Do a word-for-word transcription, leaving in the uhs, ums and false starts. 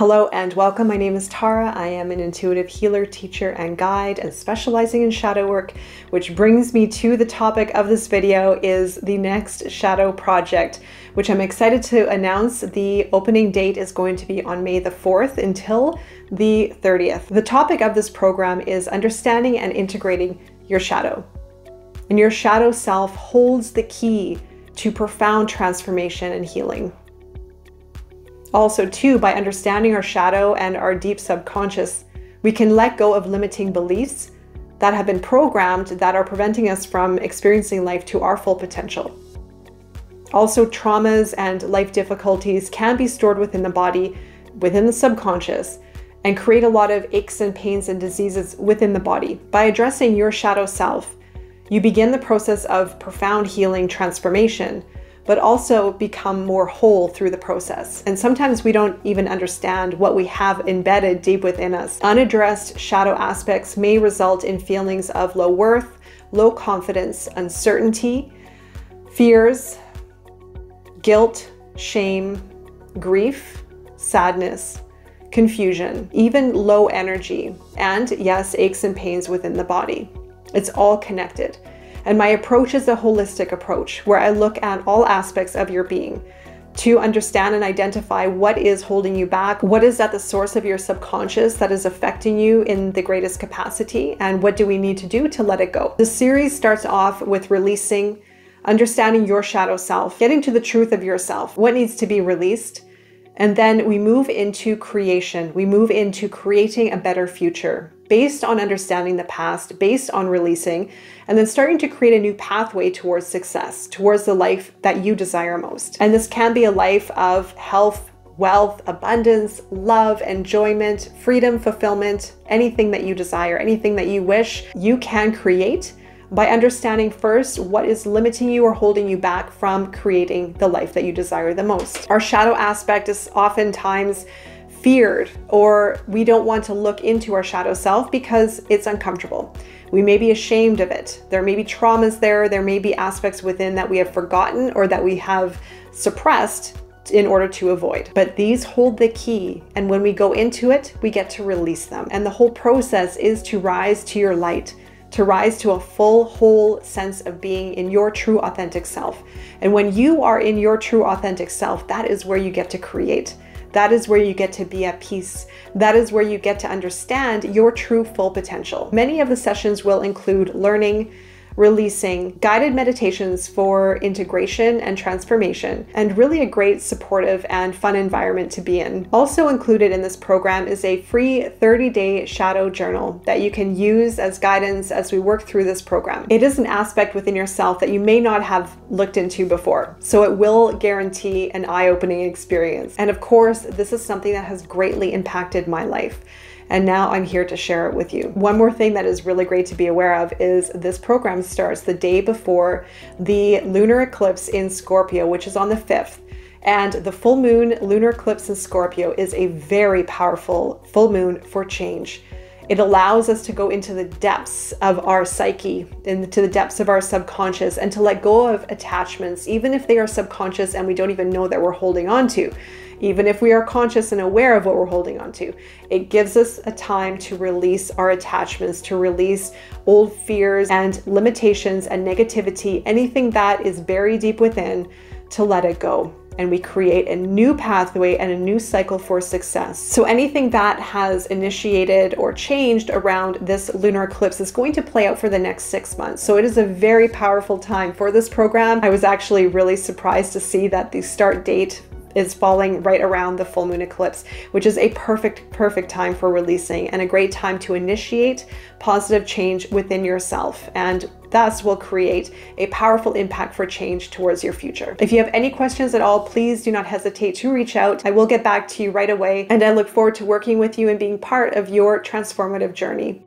Hello and welcome. My name is Tara. I am an intuitive healer, teacher, and guide, and specializing in shadow work, which brings me to the topic of this video is the next Shadow Project, which I'm excited to announce. The opening date is going to be on May the fourth until the thirtieth. The topic of this program is understanding and integrating your shadow. And your shadow self holds the key to profound transformation and healing. Also too, by understanding our shadow and our deep subconscious, we can let go of limiting beliefs that have been programmed that are preventing us from experiencing life to our full potential. Also, traumas and life difficulties can be stored within the body, within the subconscious, and create a lot of aches and pains and diseases within the body. By addressing your shadow self, you begin the process of profound healing transformation, but also become more whole through the process. And sometimes we don't even understand what we have embedded deep within us. Unaddressed shadow aspects may result in feelings of low worth, low confidence, uncertainty, fears, guilt, shame, grief, sadness, confusion, even low energy, and yes, aches and pains within the body. It's all connected. And my approach is a holistic approach where I look at all aspects of your being to understand and identify what is holding you back, what is at the source of your subconscious that is affecting you in the greatest capacity, and what do we need to do to let it go. The series starts off with releasing, understanding your shadow self, getting to the truth of yourself, what needs to be released, and then we move into creation. We move into creating a better future based on understanding the past, based on releasing, and then starting to create a new pathway towards success, towards the life that you desire most. And this can be a life of health, wealth, abundance, love, enjoyment, freedom, fulfillment, anything that you desire, anything that you wish you can create by understanding first what is limiting you or holding you back from creating the life that you desire the most. Our shadow aspect is oftentimes feared, or we don't want to look into our shadow self because it's uncomfortable. We may be ashamed of it. There may be traumas there. There may be aspects within that we have forgotten or that we have suppressed in order to avoid. But these hold the key, and when we go into it, we get to release them. And the whole process is to rise to your light, to rise to a full, whole sense of being in your true authentic self. And when you are in your true authentic self, that is where you get to create. That is where you get to be at peace. That is where you get to understand your true full potential. Many of the sessions will include learning, releasing, guided meditations for integration and transformation, and really a great supportive and fun environment to be in. Also included in this program is a free thirty day shadow journal that you can use as guidance as we work through this program. It is an aspect within yourself that you may not have looked into before, so it will guarantee an eye-opening experience. And of course, this is something that has greatly impacted my life. And now I'm here to share it with you. One more thing that is really great to be aware of is this program starts the day before the lunar eclipse in Scorpio, which is on the fifth. And the full moon lunar eclipse in Scorpio is a very powerful full moon for change. It allows us to go into the depths of our psyche, into the depths of our subconscious, and to let go of attachments, even if they are subconscious and we don't even know that we're holding on to. Even if we are conscious and aware of what we're holding on to, it gives us a time to release our attachments, to release old fears and limitations and negativity, anything that is buried deep within, to let it go. And we create a new pathway and a new cycle for success. So anything that has initiated or changed around this lunar eclipse is going to play out for the next six months. So it is a very powerful time for this program. I was actually really surprised to see that the start date is falling right around the full moon eclipse, which is a perfect, perfect time for releasing and a great time to initiate positive change within yourself, and thus will create a powerful impact for change towards your future. If you have any questions at all, please do not hesitate to reach out. I will get back to you right away, and I look forward to working with you and being part of your transformative journey.